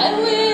I will.